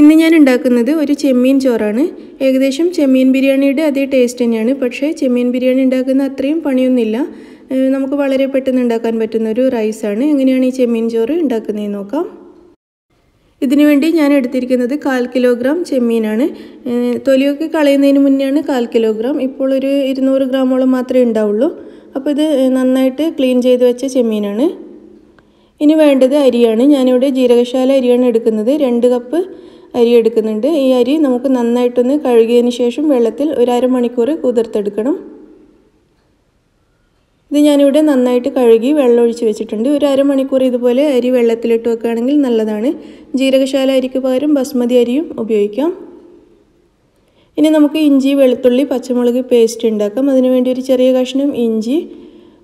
ഇന്ന് ഞാൻ ഉണ്ടാക്കുന്നത് ഒരു ചെമ്മീൻ ചോറാണ്. ഏകദേശം ചെമ്മീൻ ബിരിയാണിയുടെ അതേ ടേസ്റ്റ് തന്നെയാണ്. പക്ഷേ ചെമ്മീൻ ബിരിയാണി ഉണ്ടാക്കുന്ന അത്രയും പണിയൊന്നുമില്ല. നമുക്ക് വളരെ പെട്ടെന്ന് ഉണ്ടാക്കാൻ പറ്റുന്ന ഒരു റൈസാണ്. എങ്ങനെയാണ് ഈ ചെമ്മീൻ ചോറ് ഉണ്ടാക്കുന്നതെന്ന് നോക്കാം. ഇതിനുവേണ്ടി ഞാൻ എടുത്തിരിക്കുന്നത് 1/4 കിലോഗ്രാം ചെമ്മീനാണ്. തൊലിയൊക്കെ കളയുന്നതിന് മുന്നെയാണ് 1/4 കിലോഗ്രാം. ഇപ്പോൾ ഒരു 200 ഗ്രാമോളം മാത്രമേ ഉണ്ടാവുള്ളൂ. അപ്പോൾ ഇത് നന്നായിട്ട് ക്ലീൻ ചെയ്ത് വെച്ച ചെമ്മീനാണ്. ഇനി വേണ്ടത് അരിയാണ്. ഞാനിവിടെ ജീരകശാല അരിയാണ് എടുക്കുന്നത്. 2 കപ്പ് അരി എടുക്കുന്നുണ്ട്. ഈ അരി നമുക്ക് നന്നായിട്ടൊന്ന് കഴുകിയതിന് ശേഷം വെള്ളത്തിൽ ഒരു അരമണിക്കൂർ കുതിർത്തെടുക്കണം. ഇത് ഞാനിവിടെ നന്നായിട്ട് കഴുകി വെള്ളം ഒഴിച്ച് വെച്ചിട്ടുണ്ട്. ഒരു അരമണിക്കൂർ ഇതുപോലെ അരി വെള്ളത്തിലിട്ട് വെക്കുകയാണെങ്കിൽ നല്ലതാണ്. ജീരകശാല അരിക്ക് പകരം ബസ്മതി അരിയും ഉപയോഗിക്കാം. ഇനി നമുക്ക് ഇഞ്ചി, വെളുത്തുള്ളി, പച്ചമുളക് പേസ്റ്റ് ഉണ്ടാക്കാം. അതിനുവേണ്ടി ഒരു ചെറിയ കഷ്ണം ഇഞ്ചി,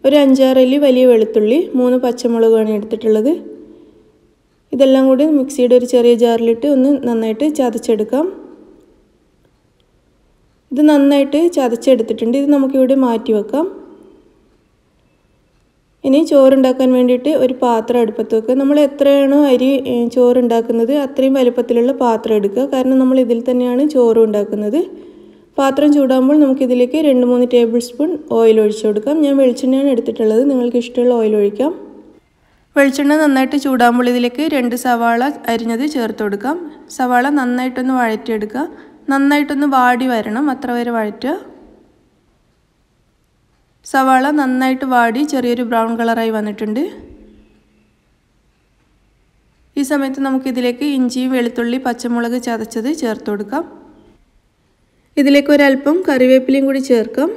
ഒരു 5-6 അല്ലി വലിയ വെളുത്തുള്ളി, 3 പച്ചമുളകാണ് എടുത്തിട്ടുള്ളത്. ഇതെല്ലാം കൂടി മിക്സിയുടെ ഒരു ചെറിയ ജാറിലിട്ട് ഒന്ന് നന്നായിട്ട് ചതച്ചെടുക്കാം. ഇത് നന്നായിട്ട് ചതച്ചെടുത്തിട്ടുണ്ട്. ഇത് നമുക്കിവിടെ മാറ്റി വെക്കാം. ഇനി ചോറുണ്ടാക്കാൻ വേണ്ടിയിട്ട് ഒരു പാത്രം അടുപ്പത്ത് വെക്കുക. നമ്മൾ എത്രയാണോ അരി ചോറുണ്ടാക്കുന്നത് അത്രയും വലുപ്പത്തിലുള്ള പാത്രം എടുക്കുക. കാരണം നമ്മൾ ഇതിൽ തന്നെയാണ് ചോറും ഉണ്ടാക്കുന്നത്. പാത്രം ചൂടാകുമ്പോൾ നമുക്കിതിലേക്ക് 2-3 ടേബിൾ സ്പൂൺ ഓയിൽ ഒഴിച്ചു കൊടുക്കാം. ഞാൻ വെളിച്ചെണ്ണയാണ് എടുത്തിട്ടുള്ളത്. നിങ്ങൾക്ക് ഇഷ്ടമുള്ള ഓയിൽ ഒഴിക്കാം. വെളിച്ചെണ്ണ നന്നായിട്ട് ചൂടാകുമ്പോൾ ഇതിലേക്ക് 2 സവാള അരിഞ്ഞത് ചേർത്ത് കൊടുക്കാം. സവാള നന്നായിട്ടൊന്ന് വഴറ്റിയെടുക്കുക. നന്നായിട്ടൊന്ന് വാടി വരണം, അത്ര വരെ വഴറ്റുക. സവാള നന്നായിട്ട് വാടി ചെറിയൊരു ബ്രൗൺ കളറായി വന്നിട്ടുണ്ട്. ഈ സമയത്ത് നമുക്കിതിലേക്ക് ഇഞ്ചി, വെളുത്തുള്ളി, പച്ചമുളക് ചതച്ചത് ചേർത്ത് കൊടുക്കാം. ഇതിലേക്ക് ഒരല്പം കറിവേപ്പിലയും കൂടി ചേർക്കാം.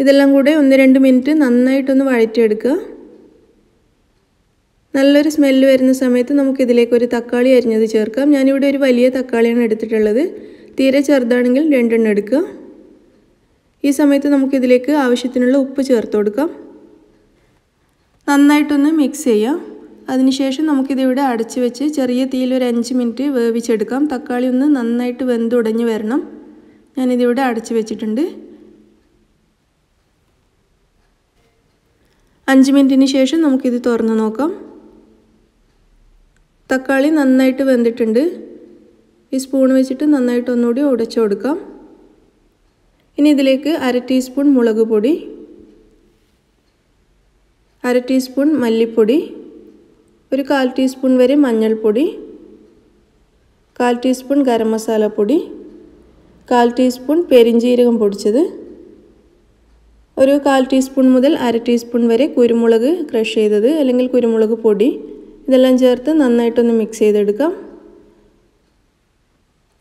ഇതെല്ലാം കൂടെ 1-2 മിനിറ്റ് നന്നായിട്ടൊന്ന് വഴറ്റിയെടുക്കുക. നല്ലൊരു സ്മെല്ല് വരുന്ന സമയത്ത് നമുക്കിതിലേക്ക് ഒരു തക്കാളി അരിഞ്ഞത് ചേർക്കാം. ഞാനിവിടെ ഒരു വലിയ തക്കാളിയാണ് എടുത്തിട്ടുള്ളത്. തീരെ ചെറുതാണെങ്കിൽ 2 എടുക്കുക. ഈ സമയത്ത് നമുക്കിതിലേക്ക് ആവശ്യത്തിനുള്ള ഉപ്പ് ചേർത്ത് കൊടുക്കാം. നന്നായിട്ടൊന്ന് മിക്സ് ചെയ്യാം. അതിനുശേഷം നമുക്കിതിവിടെ അടച്ചു വെച്ച് ചെറിയ തീയിൽ ഒരു 5 മിനിറ്റ് വേവിച്ചെടുക്കാം. തക്കാളി ഒന്ന് നന്നായിട്ട് വെന്തുടഞ്ഞ് വരണം. ഞാനിതിവിടെ അടച്ചു വെച്ചിട്ടുണ്ട്. 5 മിനിറ്റിന് ശേഷം നമുക്കിത് തുറന്ന് നോക്കാം. തക്കാളി നന്നായിട്ട് വെന്തിട്ടുണ്ട്. ഈ സ്പൂൺ വെച്ചിട്ട് നന്നായിട്ട് ഒന്നുകൂടി ഉടച്ചു കൊടുക്കാം. ഇനി ഇതിലേക്ക് 1/2 ടീസ്പൂൺ മുളക് പൊടി, 1/2 ടീസ്പൂൺ മല്ലിപ്പൊടി, ഒരു 1/4 ടീസ്പൂൺ വരെ മഞ്ഞൾപ്പൊടി, 1/4 ടീസ്പൂൺ ഗരം മസാല പൊടി, 1/4 ടീസ്പൂൺ പെരിഞ്ജീരകം പൊടിച്ചത്, ഒരു 1/4 ടീസ്പൂൺ മുതൽ 1/2 ടീസ്പൂൺ വരെ കുരുമുളക് ക്രഷ് ചെയ്തത് അല്ലെങ്കിൽ കുരുമുളക് പൊടി. ഇതെല്ലാം ചേർത്ത് നന്നായിട്ടൊന്ന് മിക്സ് ചെയ്തെടുക്കാം.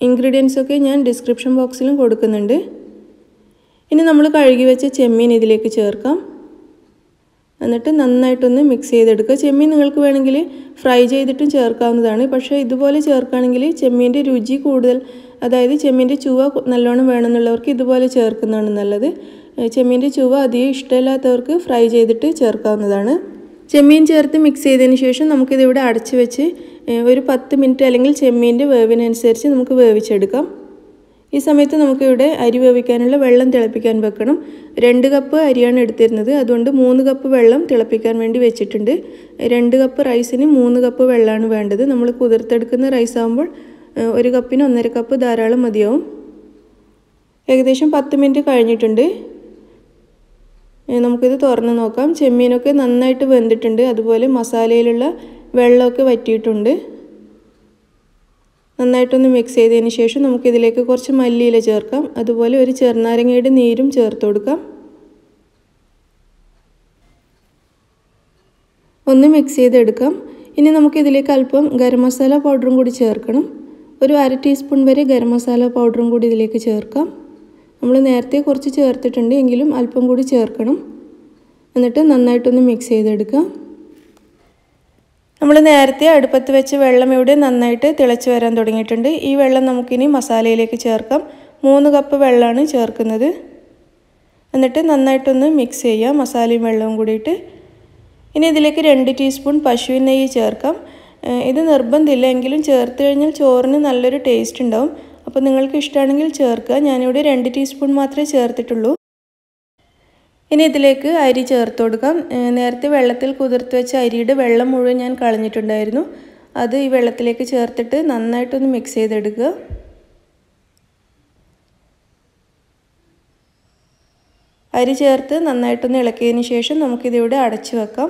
ഇൻഗ്രീഡിയൻസൊക്കെ ഞാൻ ഡിസ്ക്രിപ്ഷൻ ബോക്സിലും കൊടുക്കുന്നുണ്ട്. ഇനി നമ്മൾ കഴുകി വെച്ച ചെമ്മീൻ ഇതിലേക്ക് ചേർക്കാം. എന്നിട്ട് നന്നായിട്ടൊന്ന് മിക്സ് ചെയ്തെടുക്കുക. ചെമ്മീൻ നിങ്ങൾക്ക് വേണമെങ്കിൽ ഫ്രൈ ചെയ്തിട്ടും ചേർക്കാവുന്നതാണ്. പക്ഷേ ഇതുപോലെ ചേർക്കുകയാണെങ്കിൽ ചെമ്മീൻ്റെ രുചി കൂടുതൽ, അതായത് ചെമ്മീൻ്റെ ചുവ നല്ലോണം വേണമെന്നുള്ളവർക്ക് ഇതുപോലെ ചേർക്കുന്നതാണ് നല്ലത്. ചെമ്മീൻ്റെ ചുവ അധികം ഇഷ്ടമില്ലാത്തവർക്ക് ഫ്രൈ ചെയ്തിട്ട് ചേർക്കാവുന്നതാണ്. ചെമ്മീൻ ചേർത്ത് മിക്സ് ചെയ്തതിന് ശേഷം നമുക്കിതിവിടെ അടച്ചു വെച്ച് ഒരു 10 മിനിറ്റ് അല്ലെങ്കിൽ ചെമ്മീൻ്റെ വേവിനനുസരിച്ച് നമുക്ക് വേവിച്ചെടുക്കാം. ഈ സമയത്ത് നമുക്കിവിടെ അരി വേവിക്കാനുള്ള വെള്ളം തിളപ്പിക്കാൻ വെക്കണം. 2 കപ്പ് അരിയാണ് എടുത്തിരുന്നത്. അതുകൊണ്ട് 3 കപ്പ് വെള്ളം തിളപ്പിക്കാൻ വേണ്ടി വെച്ചിട്ടുണ്ട്. 2 കപ്പ് റൈസിന് 3 കപ്പ് വെള്ളമാണ് വേണ്ടത്. നമ്മൾ കുതിർത്തെടുക്കുന്ന റൈസാകുമ്പോൾ 1 കപ്പിന് 1.5 കപ്പ് ധാരാളം മതിയാവും. ഏകദേശം 10 മിനിറ്റ് കഴിഞ്ഞിട്ടുണ്ട്. നമുക്കിത് തുറന്ന് നോക്കാം. ചെമ്മീനൊക്കെ നന്നായിട്ട് വെന്തിട്ടുണ്ട്. അതുപോലെ മസാലയിലുള്ള വെള്ളമൊക്കെ വറ്റിയിട്ടുണ്ട്. നന്നായിട്ടൊന്ന് മിക്സ് ചെയ്തതിന് ശേഷം നമുക്കിതിലേക്ക് കുറച്ച് മല്ലിയില ചേർക്കാം. അതുപോലെ ഒരു ചെറുനാരങ്ങയുടെ നീരും ചേർത്ത് കൊടുക്കാം. ഒന്ന് മിക്സ് ചെയ്തെടുക്കാം. ഇനി നമുക്കിതിലേക്ക് അല്പം ഗരം മസാല പൗഡറും കൂടി ചേർക്കണം. ഒരു 1/2 ടീസ്പൂൺ വരെ ഗരം മസാല പൗഡറും കൂടി ഇതിലേക്ക് ചേർക്കാം. നമ്മൾ നേരത്തെ കുറച്ച് ചേർത്തിട്ടുണ്ട്, എങ്കിലും അല്പം കൂടി ചേർക്കണം. എന്നിട്ട് നന്നായിട്ടൊന്ന് മിക്സ് ചെയ്തെടുക്കാം. നമ്മൾ നേരത്തെ അടുപ്പത്ത് വെച്ച് വെള്ളം ഇവിടെ നന്നായിട്ട് തിളച്ച് വരാൻ തുടങ്ങിയിട്ടുണ്ട്. ഈ വെള്ളം നമുക്കിനി മസാലയിലേക്ക് ചേർക്കാം. 3 കപ്പ് വെള്ളമാണ് ചേർക്കുന്നത്. എന്നിട്ട് നന്നായിട്ടൊന്ന് മിക്സ് ചെയ്യാം മസാലയും വെള്ളവും കൂടിയിട്ട്. ഇനി ഇതിലേക്ക് 2 ടീസ്പൂൺ പശുവിൻ നെയ്യ് ചേർക്കാം. ഇത് നിർബന്ധമില്ല, എങ്കിലും ചേർത്ത് കഴിഞ്ഞാൽ ചോറിന് നല്ലൊരു ടേസ്റ്റ് ഉണ്ടാവും. അപ്പോൾ നിങ്ങൾക്ക് ഇഷ്ടമാണെങ്കിൽ ചേർക്കുക. ഞാനിവിടെ 2 ടീസ്പൂൺ മാത്രമേ ചേർത്തിട്ടുള്ളൂ. ഇനി ഇതിലേക്ക് അരി ചേർത്ത് കൊടുക്കാം. നേരത്തെ വെള്ളത്തിൽ കുതിർത്ത് വെച്ച അരിയുടെ വെള്ളം മുഴുവൻ ഞാൻ കളഞ്ഞിട്ടുണ്ടായിരുന്നു. അത് ഈ വെള്ളത്തിലേക്ക് ചേർത്തിട്ട് നന്നായിട്ടൊന്ന് മിക്സ് ചെയ്തെടുക്കുക. അരി ചേർത്ത് നന്നായിട്ടൊന്ന് ഇളക്കിയതിന് ശേഷം നമുക്കിതിവിടെ അടച്ചു വെക്കാം.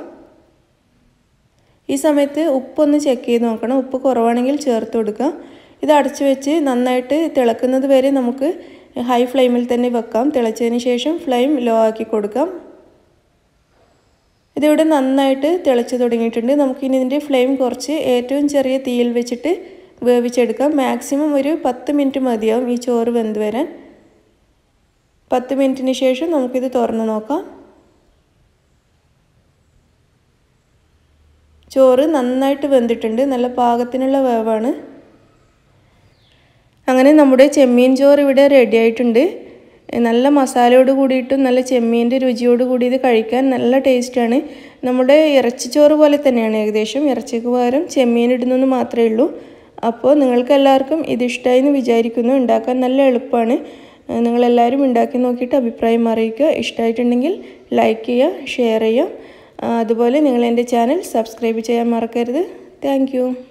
ഈ സമയത്ത് ഉപ്പൊന്ന് ചെക്ക് ചെയ്ത് നോക്കണം. ഉപ്പ് കുറവാണെങ്കിൽ ചേർത്ത് കൊടുക്കുക. ഇത് അടച്ചു വെച്ച് നന്നായിട്ട് തിളക്കുന്നത് വരെ നമുക്ക് ഹൈ ഫ്ലെയിമിൽ തന്നെ വെക്കാം. തിളച്ചതിന് ശേഷം ഫ്ലെയിം ലോ ആക്കി കൊടുക്കാം. ഇതിവിടെ നന്നായിട്ട് തിളച്ച് തുടങ്ങിയിട്ടുണ്ട്. നമുക്കിനി ഇതിൻ്റെ ഫ്ലെയിം കുറച്ച് ഏറ്റവും ചെറിയ തീയിൽ വെച്ചിട്ട് വേവിച്ചെടുക്കാം. മാക്സിമം ഒരു 10 മിനിറ്റ് മതിയാവും ഈ ചോറ് വെന്ത് വരാൻ. 10 മിനിറ്റിന് ശേഷം നമുക്കിത് തുറന്ന് നോക്കാം. ചോറ് നന്നായിട്ട് വെന്തിട്ടുണ്ട്. നല്ല പാകത്തിനുള്ള വേവാണ്. അങ്ങനെ നമ്മുടെ ചെമ്മീൻ ചോറ് ഇവിടെ റെഡി ആയിട്ടുണ്ട്. നല്ല മസാലയോട് കൂടിയിട്ടും നല്ല ചെമ്മീൻ്റെ രുചിയോട് കൂടി ഇത് കഴിക്കാൻ നല്ല ടേസ്റ്റാണ്. നമ്മുടെ ഇറച്ചിച്ചോറ് പോലെ തന്നെയാണ് ഏകദേശം. ഇറച്ചിക്ക് പകരം ചെമ്മീൻ ഇടുന്നതെന്ന് മാത്രമേ ഉള്ളൂ. അപ്പോൾ നിങ്ങൾക്കെല്ലാവർക്കും ഇതിഷ്ടമായി എന്ന് വിചാരിക്കുന്നു. ഉണ്ടാക്കാൻ നല്ല എളുപ്പമാണ്. നിങ്ങളെല്ലാവരും ഉണ്ടാക്കി നോക്കിയിട്ട് അഭിപ്രായം അറിയിക്കുക. ഇഷ്ടമായിട്ടുണ്ടെങ്കിൽ ലൈക്ക് ചെയ്യുക, ഷെയർ ചെയ്യുക. അതുപോലെ നിങ്ങളെൻ്റെ ചാനൽ സബ്സ്ക്രൈബ് ചെയ്യാൻ മറക്കരുത്. താങ്ക്